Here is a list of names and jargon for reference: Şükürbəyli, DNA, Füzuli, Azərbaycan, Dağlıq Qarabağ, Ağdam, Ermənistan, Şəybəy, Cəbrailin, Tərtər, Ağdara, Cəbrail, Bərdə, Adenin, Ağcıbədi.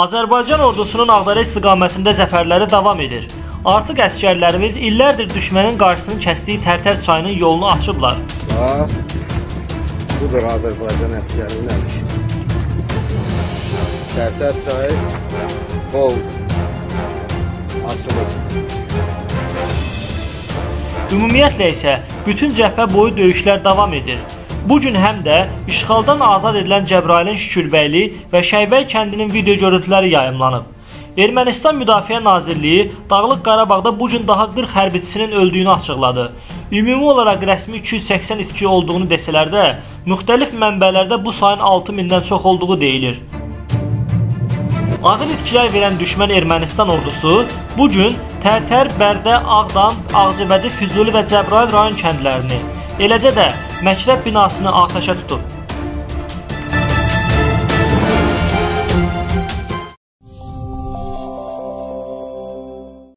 Azərbaycan ordusunun Ağdara istiqamətində zəfərləri davam edir. Artıq əskərlərimiz illərdir düşmənin qarşısını kəsdiyi Tərtər çayının yolunu açıblar. Bax, budur Azərbaycan əskərinin işi. Tərtər çayı bol açılır. Ümumiyyətlə isə bütün cəbhə boyu döyüşlər davam edir. Bugün həm də işğaldan azad edilən Cəbrailin Şükürbəyli və Şəybəy kəndinin video görüntüləri yayımlanıb. Ermənistan Müdafiə Nazirliyi Dağlıq Qarabağda bugün daha 40 hərbiçisinin öldüyünü açıqladı. Ümumi olaraq rəsmi 280 itki olduğunu desələr də, müxtəlif mənbələrdə bu sayın 6000-dən çox olduğu deyilir. Ağır itkilər verən düşmən Ermənistan ordusu bugün Tərtər, Bərdə, Ağdam, Ağcıbədi, Füzuli və Cəbrail rayon kəndlərini, eləcə də məktəb binasını atəşə tutub.